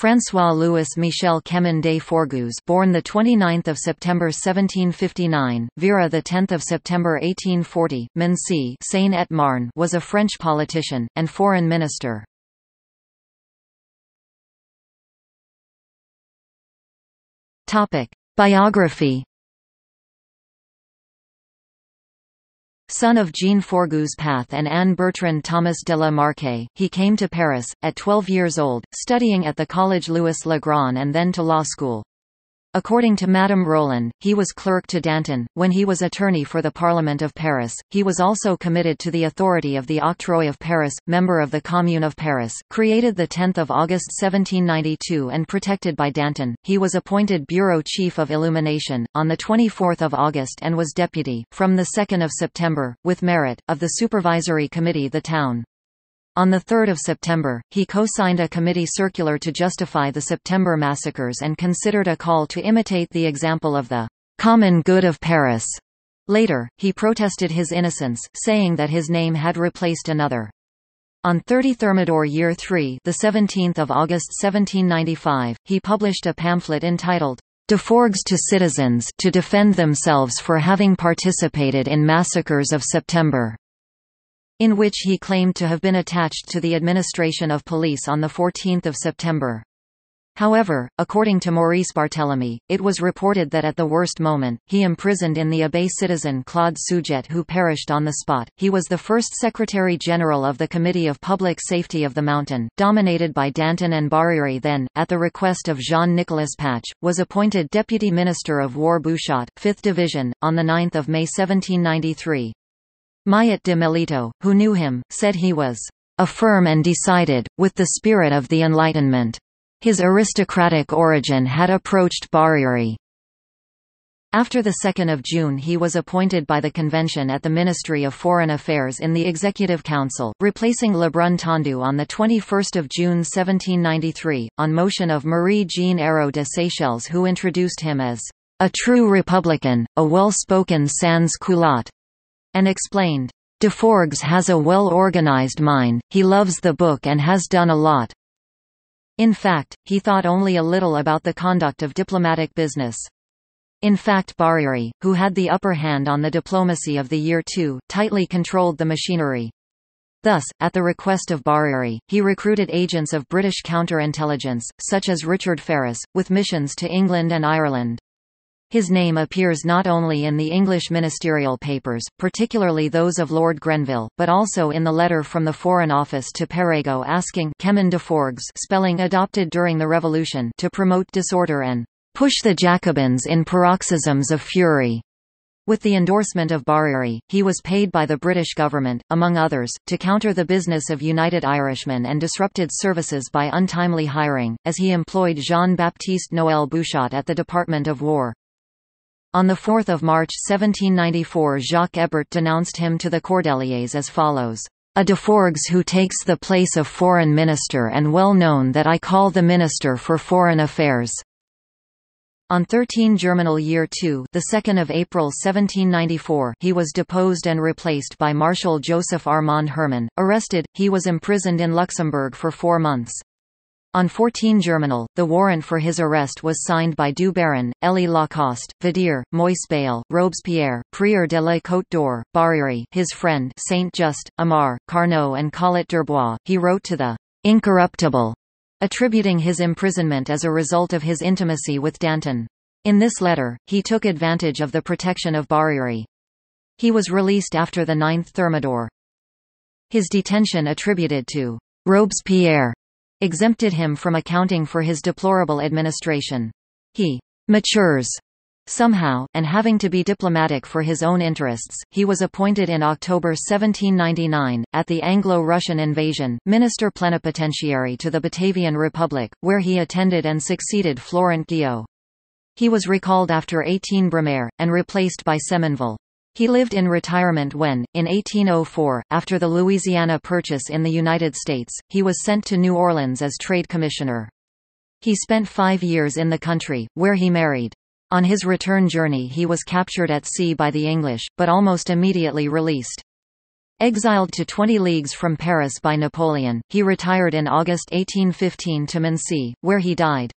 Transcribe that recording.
François Louis Michel Chemin Deforgues, born the 29th of September 1759, Vera the 10th of September 1840, Maincy, Seine-et-Marne, was a French politician and foreign minister. Topic: Biography. Son of Jean Forgues Path and Anne-Bertrand Thomas de la Marquet, he came to Paris, at 12 years old, studying at the College Louis Le Grand and then to law school. According to Madame Roland, he was clerk to Danton, when he was attorney for the Parliament of Paris. He was also committed to the authority of the Octroi of Paris, member of the Commune of Paris, created 10 August 1792 and protected by Danton. He was appointed Bureau Chief of Illumination, on 24 August and was deputy, from 2 September, with merit, of the Supervisory Committee the Town. On 3 September, he co-signed a committee circular to justify the September massacres and considered a call to imitate the example of the common good of Paris. Later, he protested his innocence, saying that his name had replaced another. On 30 Thermidor Year 3, the 17th of August 1795, he published a pamphlet entitled Deforgues to Citizens to defend themselves for having participated in massacres of September, in which he claimed to have been attached to the administration of police on 14 September. However, according to Maurice Barthélemy, it was reported that at the worst moment, he imprisoned in the Abbaye citizen Claude Sujet, who perished on the spot. He was the first Secretary-General of the Committee of Public Safety of the Mountain, dominated by Danton, and Barrieri then, at the request of Jean Nicolas Patch, was appointed Deputy Minister of War Bouchotte, 5th Division, on 9 May 1793. Mayet de Melito, who knew him, said he was a firm and decided, with the spirit of the Enlightenment. His aristocratic origin had approached Barrieri. After 2 June he was appointed by the Convention at the Ministry of Foreign Affairs in the Executive Council, replacing Lebrun Tondu on 21 June 1793, on motion of Marie-Jean Hérault de Seychelles, who introduced him as a true Republican, a well-spoken sans-culotte, and explained, Deforgues has a well-organized mind, he loves the book and has done a lot. In fact, he thought only a little about the conduct of diplomatic business. In fact, Barrieri, who had the upper hand on the diplomacy of the year 2, tightly controlled the machinery. Thus, at the request of Barrieri, he recruited agents of British counterintelligence, such as Richard Ferris, with missions to England and Ireland. His name appears not only in the English ministerial papers, particularly those of Lord Grenville, but also in the letter from the Foreign Office to Perego asking Chemin Deforgues, spelling adopted during the Revolution, to promote disorder and push the Jacobins in paroxysms of fury. With the endorsement of Barrieri, he was paid by the British government, among others, to counter the business of United Irishmen and disrupted services by untimely hiring, as he employed Jean-Baptiste Noel Bouchard at the Department of War. On 4 March 1794 Jacques Ebert denounced him to the Cordeliers as follows, "A Deforgues who takes the place of foreign minister and well known that I call the minister for foreign affairs." On 13 Germinal Year 2, the 2nd of April 1794, he was deposed and replaced by Marshal Joseph Armand Hermann. Arrested, he was imprisoned in Luxembourg for 4 months. On 14 Germinal, the warrant for his arrest was signed by Du Baron, Elie Lacoste, Vadier, Moïse Bayle, Robespierre, Prieur de la Côte d'Or, Barrieri, his friend, Saint-Just, Amar, Carnot, and Collet d'Urbois. He wrote to the incorruptible, attributing his imprisonment as a result of his intimacy with Danton. In this letter, he took advantage of the protection of Barrieri. He was released after the 9th Thermidor. His detention, attributed to Robespierre, exempted him from accounting for his deplorable administration. He matures somehow, and having to be diplomatic for his own interests, he was appointed in October 1799, at the Anglo-Russian invasion, Minister Plenipotentiary to the Batavian Republic, where he attended and succeeded Florent Guyot. He was recalled after 18 Brumaire, and replaced by Seminville. He lived in retirement when, in 1804, after the Louisiana Purchase in the United States, he was sent to New Orleans as trade commissioner. He spent 5 years in the country, where he married. On his return journey he was captured at sea by the English, but almost immediately released. Exiled to 20 leagues from Paris by Napoleon, he retired in August 1815 to Maincy, where he died.